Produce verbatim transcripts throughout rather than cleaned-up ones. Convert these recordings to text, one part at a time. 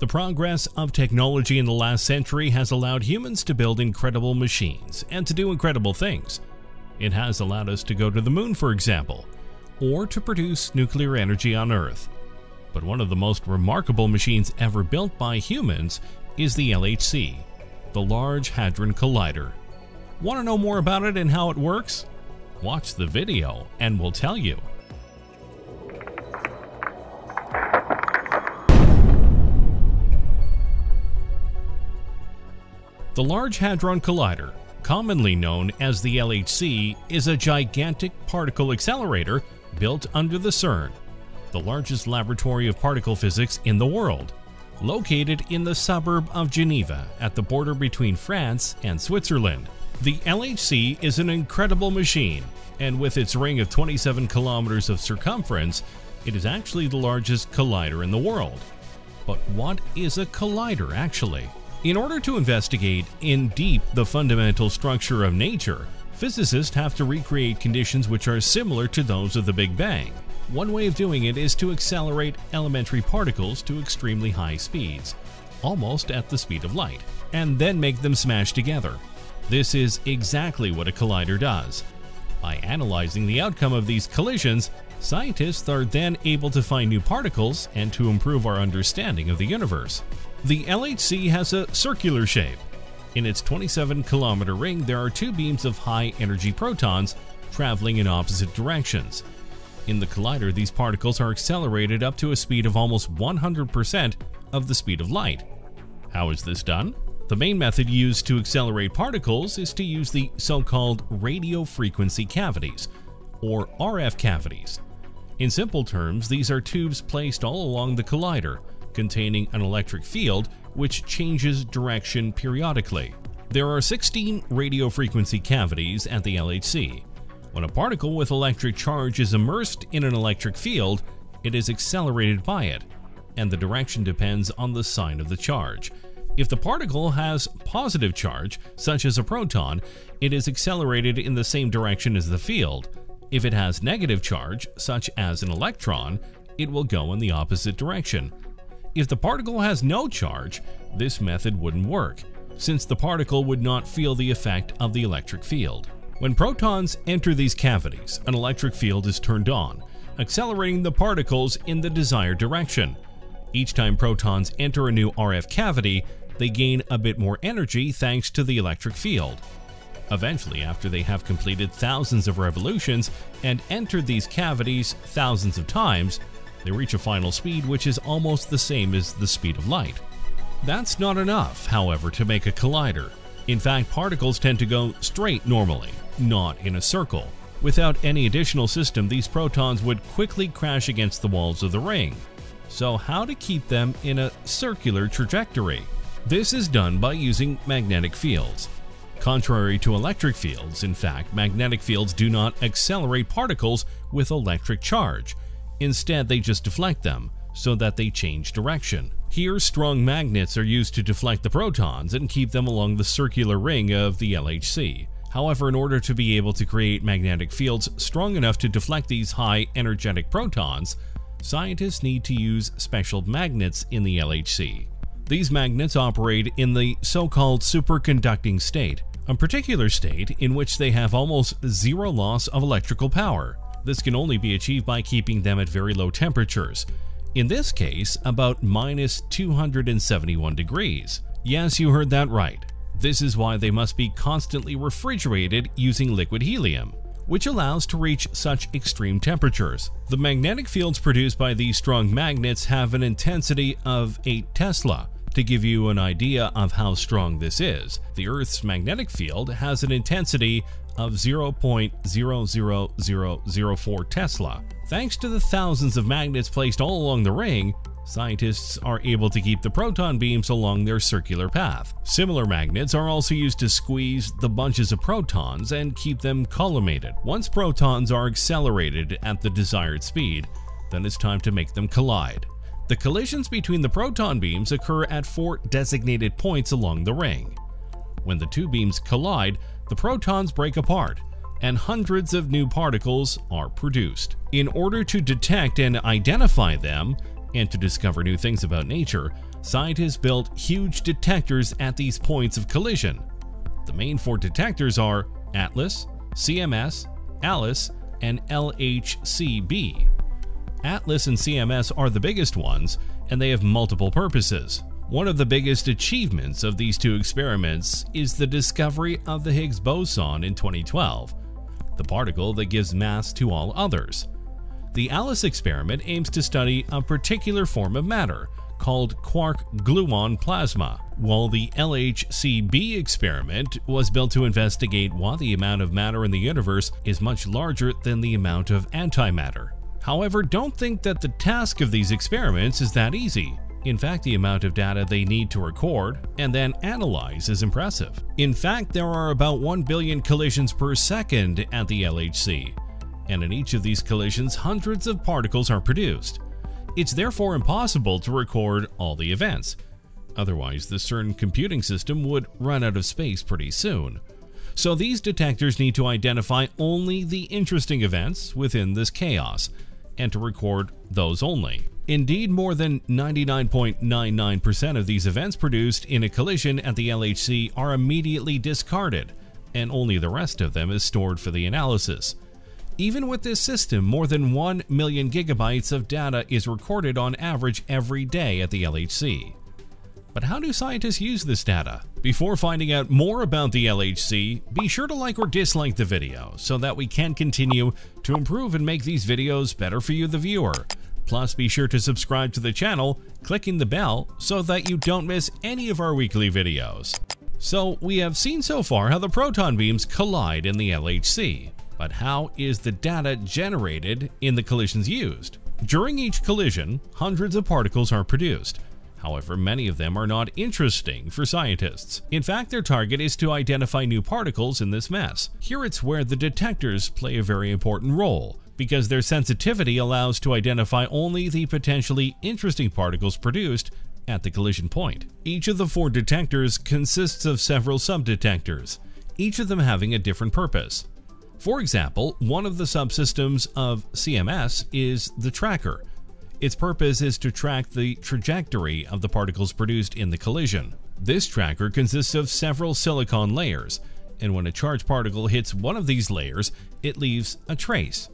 The progress of technology in the last century has allowed humans to build incredible machines and to do incredible things. It has allowed us to go to the moon, for example, or to produce nuclear energy on Earth. But one of the most remarkable machines ever built by humans is the L H C, the Large Hadron Collider. Want to know more about it and how it works? Watch the video and we'll tell you. The Large Hadron Collider, commonly known as the L H C, is a gigantic particle accelerator built under the CERN, the largest laboratory of particle physics in the world, located in the suburb of Geneva at the border between France and Switzerland. The L H C is an incredible machine, and with its ring of twenty-seven kilometers of circumference, it is actually the largest collider in the world. But what is a collider actually? In order to investigate in deep the fundamental structure of nature, physicists have to recreate conditions which are similar to those of the Big Bang. One way of doing it is to accelerate elementary particles to extremely high speeds, almost at the speed of light, and then make them smash together. This is exactly what a collider does. By analyzing the outcome of these collisions, scientists are then able to find new particles and to improve our understanding of the universe. The L H C has a circular shape. In its twenty-seven kilometer ring, there are two beams of high-energy protons traveling in opposite directions. In the collider, these particles are accelerated up to a speed of almost one hundred percent of the speed of light. How is this done? The main method used to accelerate particles is to use the so-called radio frequency cavities, or R F cavities. In simple terms, these are tubes placed all along the collider, containing an electric field which changes direction periodically. There are sixteen radio frequency cavities at the L H C. When a particle with electric charge is immersed in an electric field, it is accelerated by it, and the direction depends on the sign of the charge. If the particle has positive charge, such as a proton, it is accelerated in the same direction as the field. If it has negative charge, such as an electron, it will go in the opposite direction. If the particle has no charge, this method wouldn't work, since the particle would not feel the effect of the electric field. When protons enter these cavities, an electric field is turned on, accelerating the particles in the desired direction. Each time protons enter a new R F cavity, they gain a bit more energy thanks to the electric field. Eventually, after they have completed thousands of revolutions and entered these cavities thousands of times, they reach a final speed which is almost the same as the speed of light. That's not enough, however, to make a collider. In fact, particles tend to go straight normally, not in a circle. Without any additional system, these protons would quickly crash against the walls of the ring. So how to keep them in a circular trajectory? This is done by using magnetic fields. Contrary to electric fields, in fact, magnetic fields do not accelerate particles with electric charge. Instead, they just deflect them so that they change direction. Here, strong magnets are used to deflect the protons and keep them along the circular ring of the L H C. However, in order to be able to create magnetic fields strong enough to deflect these high energetic protons, scientists need to use special magnets in the L H C. These magnets operate in the so-called superconducting state, a particular state in which they have almost zero loss of electrical power. This can only be achieved by keeping them at very low temperatures, in this case about minus two hundred seventy-one degrees. Yes, you heard that right. This is why they must be constantly refrigerated using liquid helium, which allows to reach such extreme temperatures. The magnetic fields produced by these strong magnets have an intensity of eight tesla. To give you an idea of how strong this is, the Earth's magnetic field has an intensity of zero point zero zero zero zero four tesla. Thanks to the thousands of magnets placed all along the ring, scientists are able to keep the proton beams along their circular path. Similar magnets are also used to squeeze the bunches of protons and keep them collimated. Once protons are accelerated at the desired speed, then it's time to make them collide. The collisions between the proton beams occur at four designated points along the ring. When the two beams collide, the protons break apart, and hundreds of new particles are produced. In order to detect and identify them, and to discover new things about nature, scientists built huge detectors at these points of collision. The main four detectors are ATLAS, C M S, ALICE, and L H C b. ATLAS and C M S are the biggest ones, and they have multiple purposes. One of the biggest achievements of these two experiments is the discovery of the Higgs boson in twenty twelve, the particle that gives mass to all others. The ALICE experiment aims to study a particular form of matter called quark-gluon plasma, while the L H C b experiment was built to investigate why the amount of matter in the universe is much larger than the amount of antimatter. However, don't think that the task of these experiments is that easy. In fact, the amount of data they need to record and then analyze is impressive. In fact, there are about one billion collisions per second at the L H C, and in each of these collisions, hundreds of particles are produced. It's therefore impossible to record all the events. Otherwise, the CERN computing system would run out of space pretty soon. So these detectors need to identify only the interesting events within this chaos, and to record those only. Indeed, more than ninety-nine point nine nine percent of these events produced in a collision at the L H C are immediately discarded, and only the rest of them is stored for the analysis. Even with this system, more than one million gigabytes of data is recorded on average every day at the L H C. But how do scientists use this data? Before finding out more about the L H C, be sure to like or dislike the video so that we can continue to improve and make these videos better for you, the viewer. Plus, be sure to subscribe to the channel, clicking the bell so that you don't miss any of our weekly videos. So we have seen so far how the proton beams collide in the L H C, but how is the data generated in the collisions used? During each collision, hundreds of particles are produced. However, many of them are not interesting for scientists. In fact, their target is to identify new particles in this mess. Here it's where the detectors play a very important role, because their sensitivity allows to identify only the potentially interesting particles produced at the collision point. Each of the four detectors consists of several subdetectors, each of them having a different purpose. For example, one of the subsystems of C M S is the tracker. Its purpose is to track the trajectory of the particles produced in the collision. This tracker consists of several silicon layers, and when a charged particle hits one of these layers, it leaves a trace.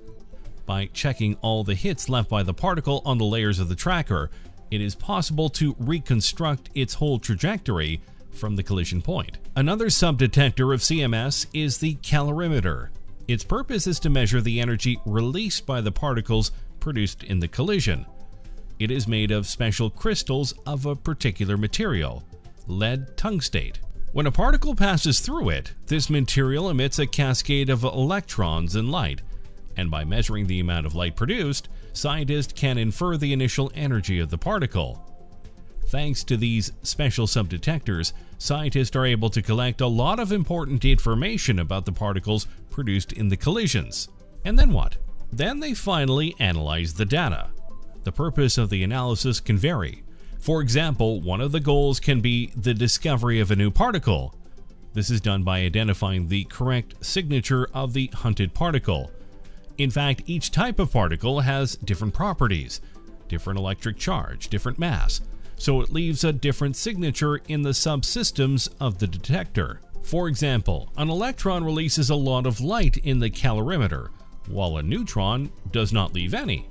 By checking all the hits left by the particle on the layers of the tracker, it is possible to reconstruct its whole trajectory from the collision point. Another subdetector of C M S is the calorimeter. Its purpose is to measure the energy released by the particles produced in the collision. It is made of special crystals of a particular material, lead tungstate. When a particle passes through it, this material emits a cascade of electrons and light, and by measuring the amount of light produced, scientists can infer the initial energy of the particle. Thanks to these special subdetectors, scientists are able to collect a lot of important information about the particles produced in the collisions. And then what? Then they finally analyze the data. The purpose of the analysis can vary. For example, one of the goals can be the discovery of a new particle. This is done by identifying the correct signature of the hunted particle. In fact, each type of particle has different properties, different electric charge, different mass, so it leaves a different signature in the subsystems of the detector. For example, an electron releases a lot of light in the calorimeter, while a neutron does not leave any.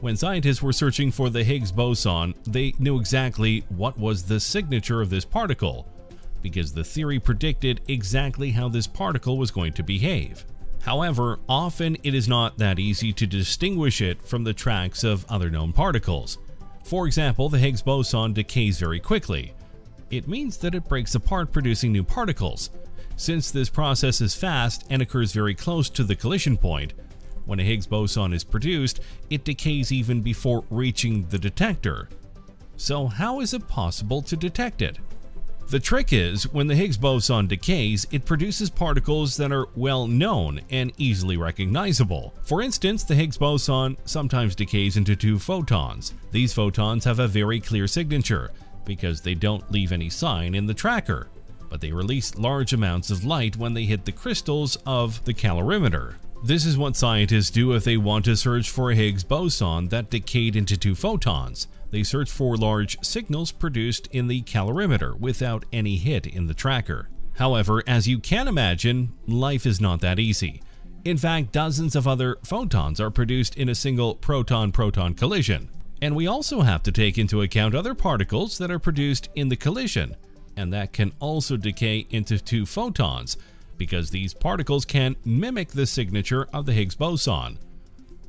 When scientists were searching for the Higgs boson, they knew exactly what was the signature of this particle, because the theory predicted exactly how this particle was going to behave. However, often it is not that easy to distinguish it from the tracks of other known particles. For example, the Higgs boson decays very quickly. It means that it breaks apart, producing new particles. Since this process is fast and occurs very close to the collision point, when a Higgs boson is produced, it decays even before reaching the detector. So how is it possible to detect it? The trick is, when the Higgs boson decays, it produces particles that are well known and easily recognizable. For instance, the Higgs boson sometimes decays into two photons. These photons have a very clear signature because they don't leave any sign in the tracker, but they release large amounts of light when they hit the crystals of the calorimeter. This is what scientists do if they want to search for a Higgs boson that decayed into two photons. They search for large signals produced in the calorimeter without any hit in the tracker. However, as you can imagine, life is not that easy. In fact, dozens of other photons are produced in a single proton-proton collision. And we also have to take into account other particles that are produced in the collision, and that can also decay into two photons, because these particles can mimic the signature of the Higgs boson.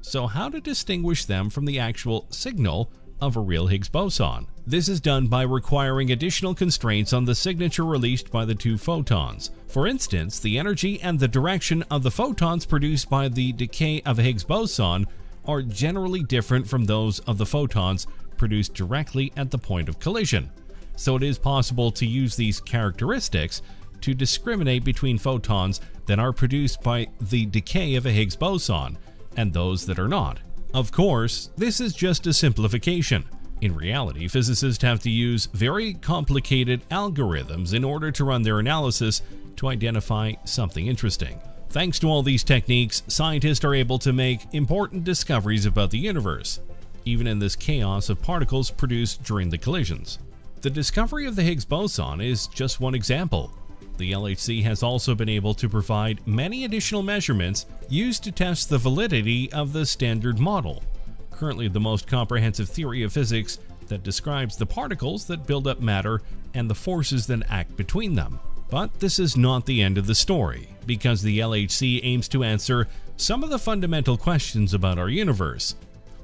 So how to distinguish them from the actual signal of a real Higgs boson? This is done by requiring additional constraints on the signature released by the two photons. For instance, the energy and the direction of the photons produced by the decay of a Higgs boson are generally different from those of the photons produced directly at the point of collision. So it is possible to use these characteristics to discriminate between photons that are produced by the decay of a Higgs boson and those that are not. Of course, this is just a simplification. In reality, physicists have to use very complicated algorithms in order to run their analysis to identify something interesting. Thanks to all these techniques, scientists are able to make important discoveries about the universe, even in this chaos of particles produced during the collisions. The discovery of the Higgs boson is just one example. The L H C has also been able to provide many additional measurements used to test the validity of the Standard Model, currently the most comprehensive theory of physics that describes the particles that build up matter and the forces that act between them. But this is not the end of the story, because the L H C aims to answer some of the fundamental questions about our universe.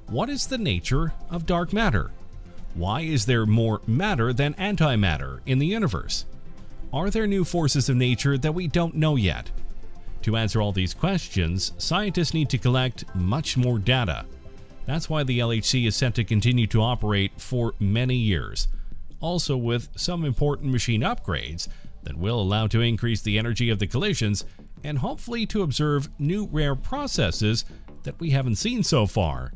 What is the nature of dark matter? Why is there more matter than antimatter in the universe? Are there new forces of nature that we don't know yet? To answer all these questions, scientists need to collect much more data. That's why the L H C is set to continue to operate for many years, also with some important machine upgrades that will allow to increase the energy of the collisions and hopefully to observe new rare processes that we haven't seen so far.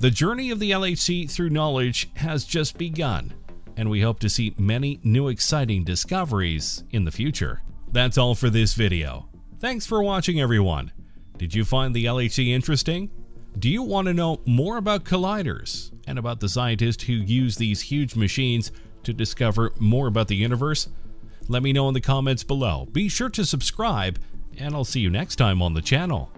The journey of the L H C through knowledge has just begun, and we hope to see many new exciting discoveries in the future. That's all for this video. Thanks for watching, everyone. Did you find the L H C interesting? Do you want to know more about colliders and about the scientists who use these huge machines to discover more about the universe? Let me know in the comments below. Be sure to subscribe, and I'll see you next time on the channel.